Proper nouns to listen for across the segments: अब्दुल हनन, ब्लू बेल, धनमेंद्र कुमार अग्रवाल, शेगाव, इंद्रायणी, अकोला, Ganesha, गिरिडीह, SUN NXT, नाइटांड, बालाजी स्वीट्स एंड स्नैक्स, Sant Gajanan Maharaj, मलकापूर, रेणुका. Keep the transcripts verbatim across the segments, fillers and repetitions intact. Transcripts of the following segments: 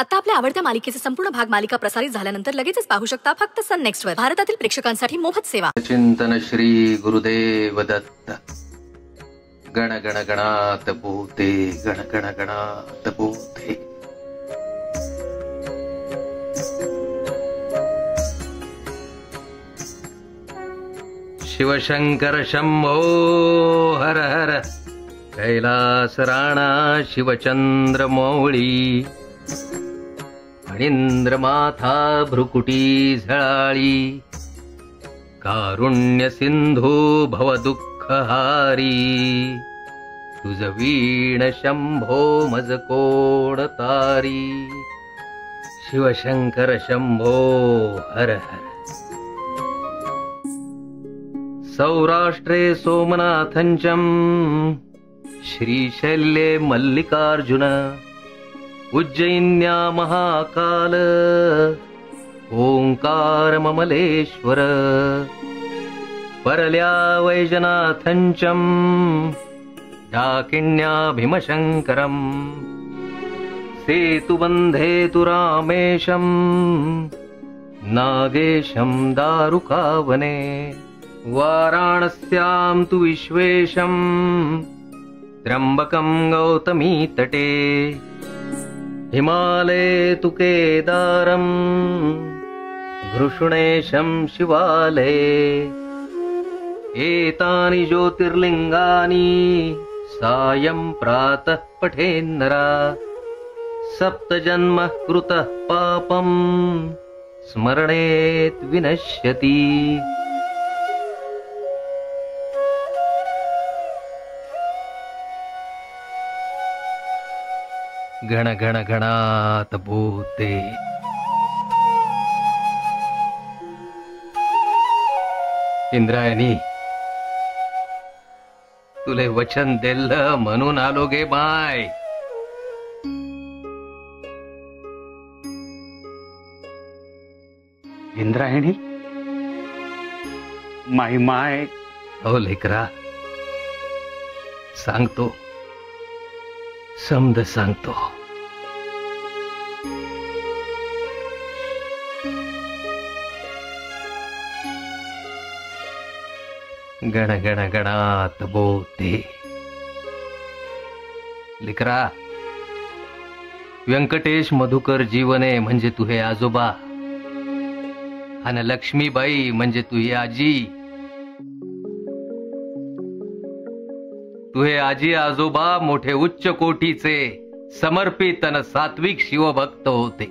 आता आपल्या आवडत्या मालिकेचे संपूर्ण भाग मालिका प्रसारित झाल्यानंतर लगेचच पाहू शकता फक्त सन नेक्स्ट वर। भारतातील प्रेक्षकांसाठी मोफत सेवा। चिंतन श्री गुरुदेव दत्त। गण गण गणात भूते गण गण गणात भूते। शिवशंकर शंभो हर हर। कैलास राणा शिवचंद्र मौळी। गणिंद्रमाथा भ्रुकुटी झळाळी। कारुण्य सिंधू भवदुःख हारी। तुझ वीण शंभो मज कोड तारी। शिवशंकर शंभो हर हर। सौराष्ट्रे सोमनाथंचम श्रीशैल्ये मल्लिकार्जुन। उज्जयिन्या महाकाल ओंकार ममलेश्वर। परल्या वैजनाथंचम डाकिण्या भीमशंकरम। सेतुबंधे तु रामेशम नागेशम दारुकावने। वाराणस्यां तु विश्वेशम त्र्यंबकम गौतमी तटे। हिमालये तु केदारम घृष्णेशम शिवालये। एतानि ज्योतिर्लिंगानि सायं प्रातः पठेन्नरा। सप्तजन्म कृतः पापं स्मरणेत् विनश्यति। गण गण गणात भूते। इंद्रायणी तुले वचन दिलं म्हणून आलो गे बाय। इंद्रायणी माय माय। हो लेकरा सांगतो समद सांगतो। गण गण गणात भूते। लिकरा व्यंकटेश मधुकर जीवने म्हणजे तुझे आजोबा आणि लक्ष्मीबाई म्हणजे तुझी आजी। तुझे आजी आजोबा मोठे उच्च कोटीचे समर्पित आणि सात्विक शिवभक्त होते।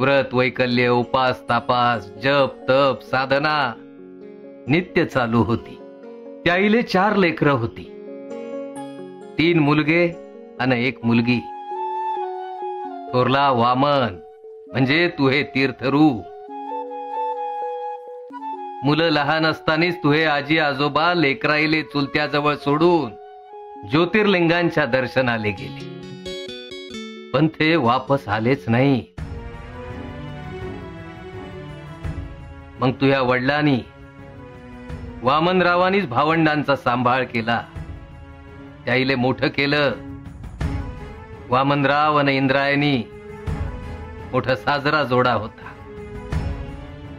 व्रत वैकल्य उपास तापास जप तप साधना नित्य चालू होती। त्याईले चार लेकरं होती, तीन मुलगे आणि एक मुलगी। थोरला वामन म्हणजे तुझे तीर्थरू। मुलं लहान असतानीच तुझे आजी आजोबा लेकराईले चुलत्याजवळ सोडून ज्योतिर्लिंगांच्या दर्शनाला गेले, पण ते वापस आलेच नाही। मग तुझ्या वडिलांनी वामनरावांनीच भावंडांचा सांभाळ केला, त्याईले मोठं केलं। वामनराव आणि इंद्रायणी मोठा साजरा जोडा होता।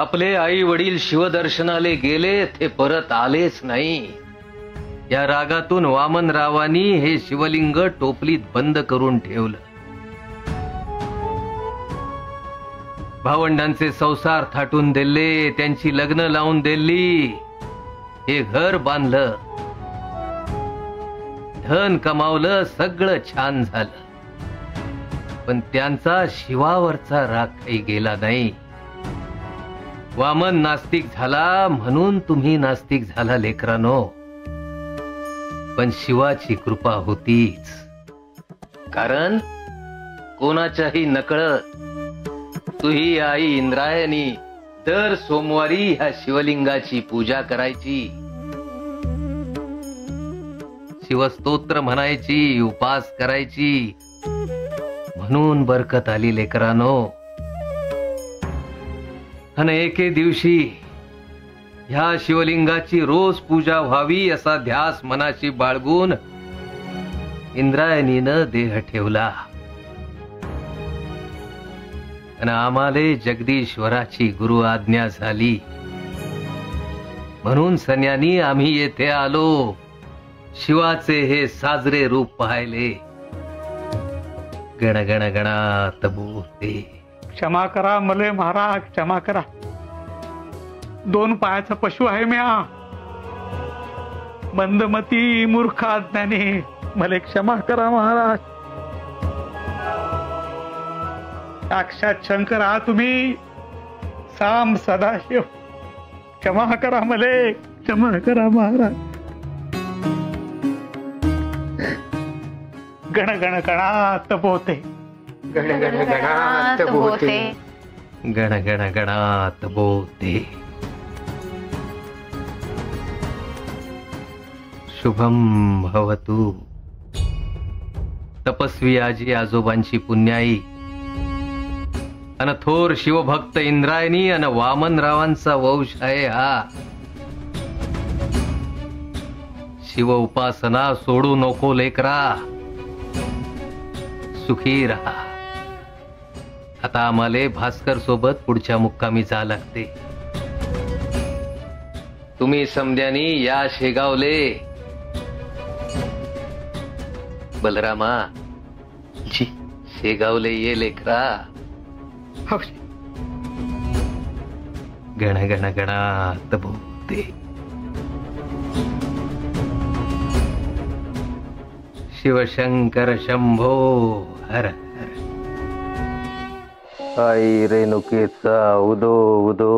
आपले आई वडील शिवदर्शनाले गेले, ते परत आलेच नाही। या रागातून वामनरावांनी हे शिवलिंग टोपलीत बंद करून ठेवलं। भावंडांचे संसार थाटून दिले, त्यांची लग्न लावून दिली, हे घर बांधलं, धन कमावलं, सगळं छान झालं, पण त्यांचा शिवावरचा राग काही गेला नाही। वामन नास्तिक झाला म्हणून तुम्ही नास्तिक झाला लेकरांनो, पण शिवाची कृपा होतीच। कारण कोणाच्याही नकळत तुही आई इंद्रायणी दर सोमवारी ह्या शिवलिंगाची पूजा करायची, शिवस्तोत्र म्हणायची, उपास करायची, म्हणून बरकत आली लेकरांनो। आणि एके दिवशी ह्या शिवलिंगाची रोज पूजा व्हावी असा ध्यास मनाशी बाळगून इंद्रायणीनं देह ठेवला। आणि आम्हाले जगदीश्वराची गुरु आज्ञा झाली म्हणून सन्यानी आम्ही येथे आलो। शिवाचे हे साजरे रूप पाहिले। गण गण गणात बोलते, क्षमा करा मले महाराज, क्षमा करा। दोन पायाचा पशु आहे म्या, मंदमती मूर्ख अज्ञानी, मले क्षमा करा महाराज। साक्षात शंकर आ तुम्ही, साम सदाशिव, क्षमा करा मले, क्षमा करा महाराज। गण गण गणात बोलते, गण गण गणात बोलते, गण गण गणात बोलते। शुभम भवतु। तपस्वी आजी आजोबांची पुण्याई अन थोर शिवभक्त इंद्रायणी अन वामनरावांचा वंश आहे हा। शिव उपासना सोडू नको लेकरा, सुखी राहा। आता आम्हाला भास्कर सोबत पुढच्या मुक्कामी जा लागते। तुम्ही समध्यानी या शेगावले। बलरामा जी, शेगावले ये लेकरा। गण गण गणात बोलते। शिवशंकर शंभो हर हर। आई रेणुकेचा उदो उदो।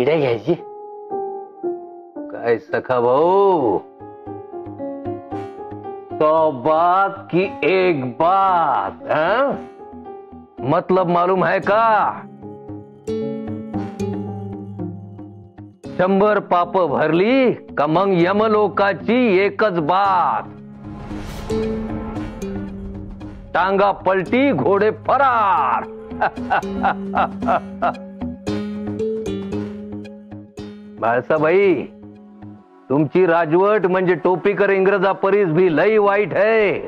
इडा घ्यायची काय सखा भाऊ? सौ बात की एक बात, हा? मतलब मालूम है का? शंभर पाप भरली का मग यमलोकाची एकच बात, टांगा पलटी घोड़े फरार। बाळसाबाई, तुमची राजवट म्हणजे टोपीकर इंग्रजा परीस भी लई वाईट है।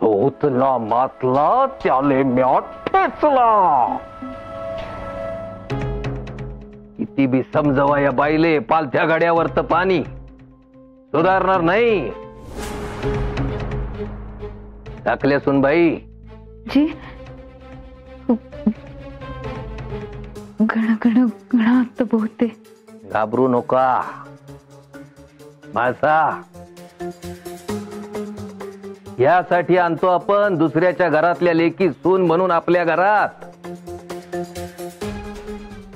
तो उतला मातला त्याले म्या ठेचला। किती बी समजवा या बाईले, पालथ्या गाड्यावर तर पाणी सुधारणार नाही। टाकल्या सुनबाई जी। गण गण गणात बोलते। घाबरू नका मासा, यासाठी आणतो आपण दुसऱ्याच्या घरातल्या लेकी सून म्हणून आपल्या घरात।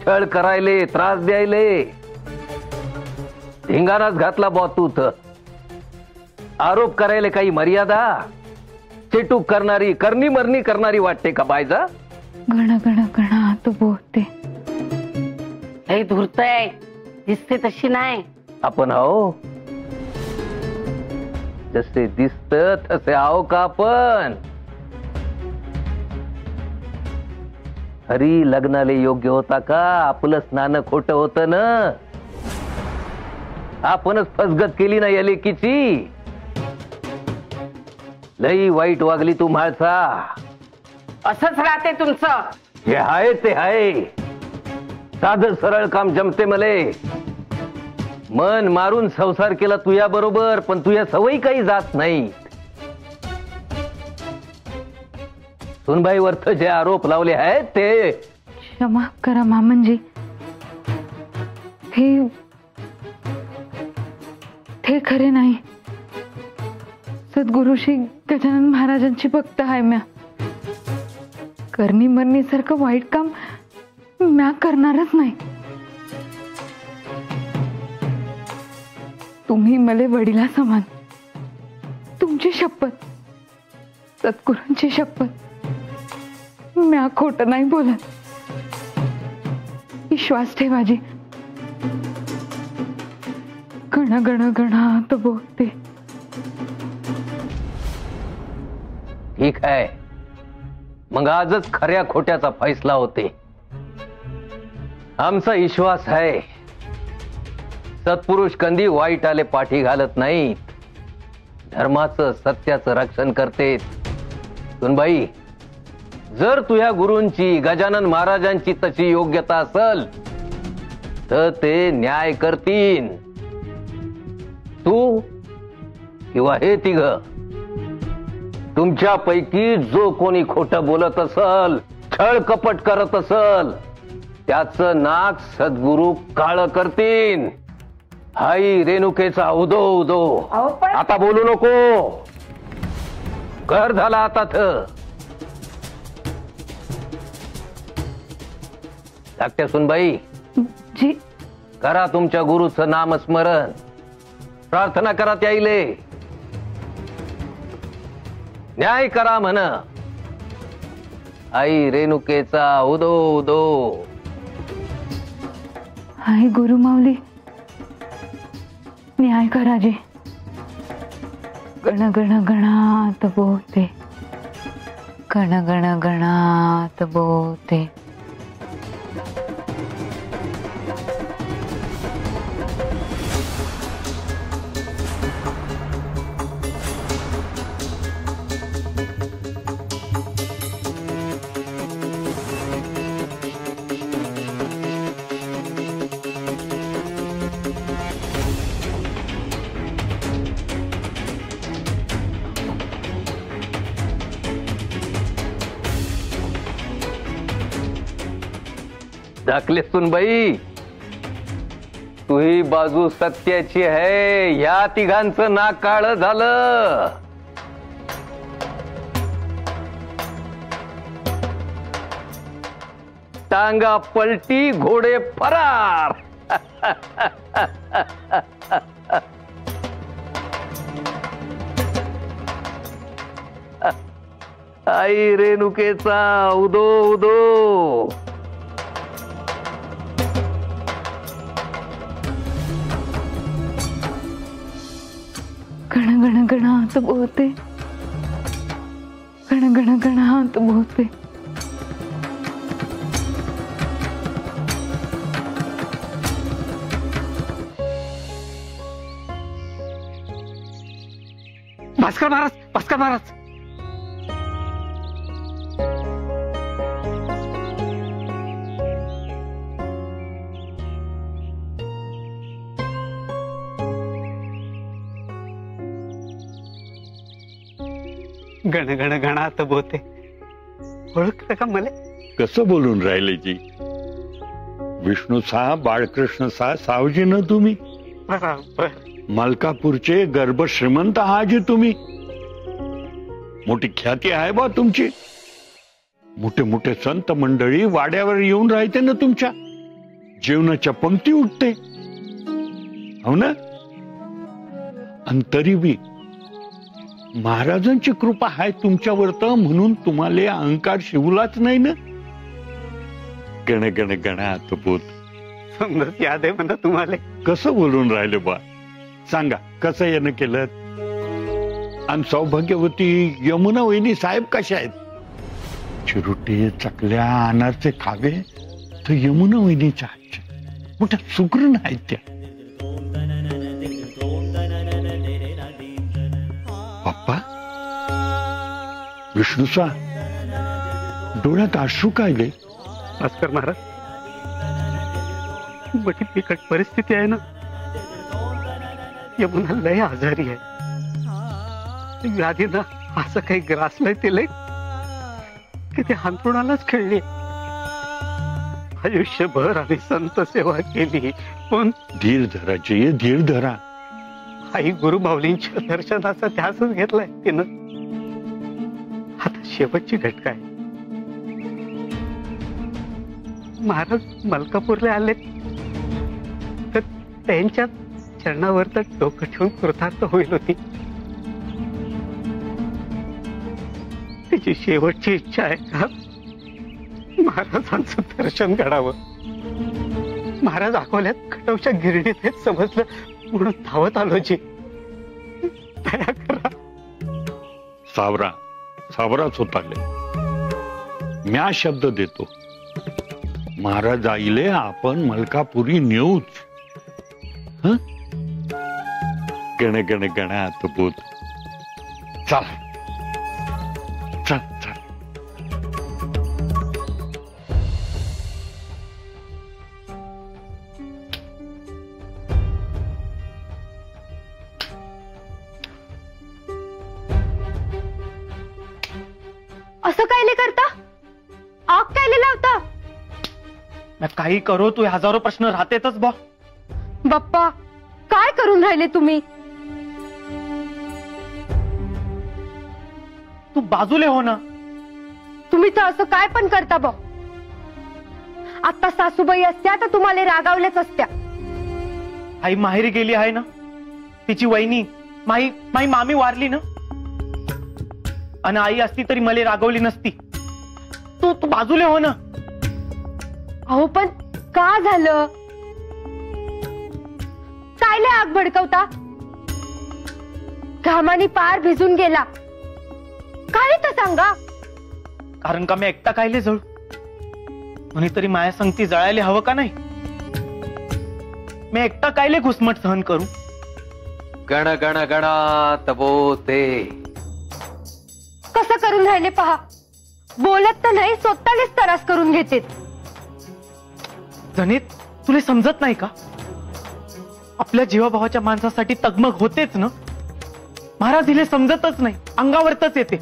छळ करायले, त्रास द्यायले धिंगाणाच घातला बा तू तर। आरोप करायले काही मर्यादा? चिटूक करणारी, करणी मरणी करणारी वाटते का बायजा? गण गण गणात बोलते। लई धूर्त आहे, दिसते तशी नाही आपण। हो, जसे दिसत तसे आहो का आपण? हरी लग्नाले योग्य होता का? आपलं स्नान खोट होत ना, आपणच फसगत केली ना या लेकीची। लई वाईट वागली तू म्हाळसा। असंच राहते तुमचं, हे आहे ते आहे। साधं सरळ काम जमते मले। मन मारून संसार केला तुझ्या बरोबर, पण तुझ्या सवयी काही जात नाही। सुनबाई वर्थ जे आरोप लावले आहेत ते। क्षमा करा मामनजी, हे हे खरे नाही। सद्गुरू श्री गजानन महाराजांची भक्त आहे म्या। करणी मरणी सारखं वाईट काम म्या करणारच नाही। तुम्ही मले वडिला समान, तुमची शपथ, सद्गुरूंची शपथ, म्या खोट नाही बोलत। विश्वास ठेवाजी। गण गण गणात बोलते। ठीक आहे, मग आजच खऱ्या खोट्याचा फैसला होते। आमचा विश्वास आहे सत्पुरुष कंदी वाईटाले पाठी घालत नाहीत। धर्माचं सत्याचं रक्षण करते। सुनबाई, जर तुझ्या गुरूंची गजानन महाराजांची तशी योग्यता असेल तर ते न्याय करतील। तू किंवा हे तिघ तुमच्यापैकी जो कोणी खोटं बोलत असेल, छळ कपट करत असेल, त्याचं नाक सद्गुरू काळ करतील। हाई रेणुकेचा उदो उदो आता बोलू नको, घर झाला आता धाकट्या सुनबाई जी, करा तुमच्या गुरुचं नामस्मरण, प्रार्थना करा, त्याईले न्याय करा म्हण। आई रेणुकेचा उदो उदो। आई गुरु माऊली न्याय करा जी। गण गण गणात बोलते, गण गण गणात बोलते। दाखले सुनबाई, तू ही बाजू सत्याची है, या तिघांचं नाक काळं झालं। टांगा पलटी, घोडे फरार। आई रेणुकेचा उदो उदो। गण गणात बोलते, गण गण गणात बोलते। भास्कर महाराज, भास्कर महाराज, गण गण गणात बोलते, ओळखलं का मले? कसं बोलून राहिले जी? विष्णू सा बाळकृष्ण सा सावजी न तुम्ही, मलकापूरचे गर्भ श्रीमंत आहात तुम्ही, मोठी ख्याती आहे बा तुमची, मोठे मोठे संत मंडळी वाड्यावर येऊन राहते ना तुमच्या, जेवणाच्या पंक्ती उठते हो ना, आणि तरी बी महाराजांची कृपा आहे तुमच्यावरत, म्हणून तुम्हाला अहंकार शिवलाच नाही ना। गण गण गणात बोल। समजत याद आहे म्हणा तुम्हाला, कसं बोलून राहिले बा? सांगा कसं यानं केलं? आणि सौभाग्यवती यमुना वहिनी साहेब कशा आहेत? चिरुटे चकल्या अनारसे खावे तर यमुना वहिनीच्या हातच्या मोठ्या सुगरण आहेत त्या। विष्णूचा डोळ्यात अश्रू काय गे? भास्कर महाराज, मोठी बिकट परिस्थिती आहे ना, यमुना लय आजारी आहे, व्याधीनं असं काही ग्रासलंय तिले की ते अंथरुणालाच खेळले। आयुष्यभर आम्ही संत सेवा केली, पण धीर धराची, धीर धरा। आई गुरु माऊलींच्या दर्शनाचा ध्यासच घेतलाय तिनं, शेवटची घटका आहे। महाराज मलकापूरला आले तर त्यांच्या चरणावर तर डोकं ठेवून कृतार्थ होईल होती, त्याची शेवटची इच्छा आहे का महाराजांचं दर्शन घडावं। महाराज अकोल्यात खटवच्या गिरणीत हेच समजलं म्हणून धावत आलो जी, दया करा। सावरा सावराच होता ले, म्या शब्द देतो, महाराज आईले आपण मलकापुरी नेऊच। गण गण गणात बोल। चल काही करो तू हजारो प्रश्न राहतेतच बा। बाप्पा काय करून राहिले तुम्ही? तू बाजूले हो ना। तुम्ही तर असं काय पण करता बा। आता सासूबाई असत्या तर तुम्हाला रागावलेच असत्या। आई माहेरी गेली आहे ना, तिची वहिनी माई माई मामी वारली ना, आणि आई असती तरी मला रागवली नसती। तू तू बाजूले हो ना। अहो पण का झालं? कायले आग भडकवता? घामाने पार भिजून गेला काय तर सांगा। कारण का मी एकटा कायले जळू? कोणीतरी माया संगती जळायला हवं का नाही? मी एकटा कायले घुसमट सहन करू? गण गण गणा तबोते कसं करून राहिले पहा। बोलत तर नाही, स्वतःलाच त्रास करून घेते। जनित तुला समजत नाही का? आपल्या जीवाभावाच्या माणसासाठी तगमग होतेच ना। महाराज हिला समजतच नाही, अंगावरच येते।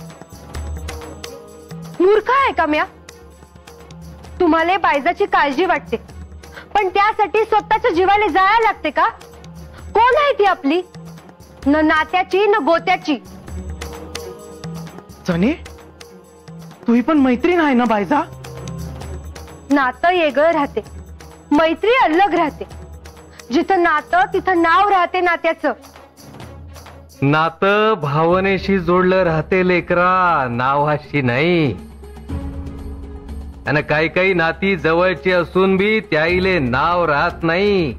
मूर्ख आहे का म्या? तुम्हाला बायजाची काळजी वाटते पण त्यासाठी स्वतःच्या जीवाला जाया लागते का? कोण आहे ती आपली? न नात्याची न गोत्याची। जने तू ही पण मैत्रीण आहे ना बायजा? नातं येगळं राहते, मैत्री अलग राहते। जिथं नातं तिथं नाव राहते नात्याचं। नातं भावनेशी जोडलं राहते लेकरा, नावाशी नाही। आणि काही काही नाती जवळची असून बी त्याईले नाव राहत नाही।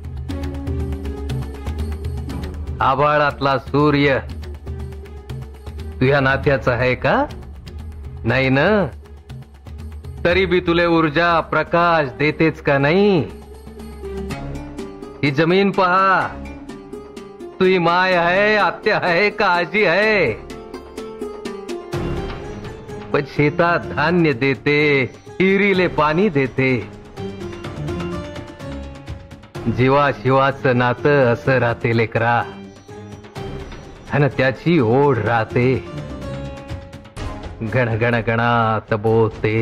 आभाळातला सूर्य तुझ्या नात्याचा आहे का? नाही ना। तरी भी तुले ऊर्जा प्रकाश देतेच का नहीं? ही जमीन पहा, तू ही माय है, आत्या है का आजी है? पण शेतात धान्य देते, इरीले पानी देते। जीवा शिवाचं नातं असं राहते लेकरा, आणि त्याची ओढ राहते। गण गण गणा तबोते।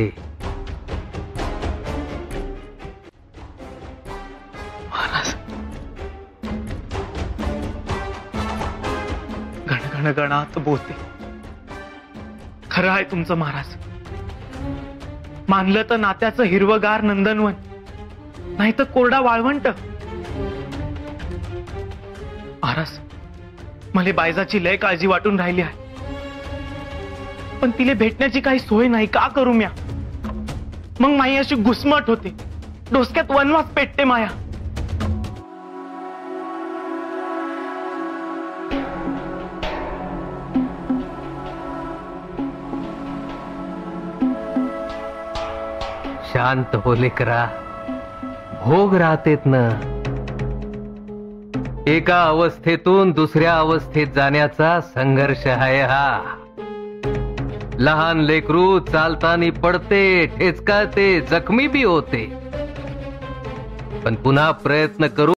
गणात बोलते। खरं आहे तुमचं महाराज। मानलं तर नात्याचं हिरवगार नंदनवन, नाही तर कोरडा वाळवंट। महाराज मला बायजाची लय काळजी वाटून राहिली आहे, पण तिला भेटण्याची काही सोय नाही। का करू म्या? मग माई अशी घुसमट होते, डोसक्यात वनवास पेटते माया। शांत हो लेकरा, भोग राहतेत ना। एका अवस्थेतून दुसऱ्या अवस्थेत जाण्याचा संघर्ष आहे हा। लहान लेकरू चालतानी पडते, ठेचकाते, जखमी बी होते, पण पुन्हा प्रयत्न करू।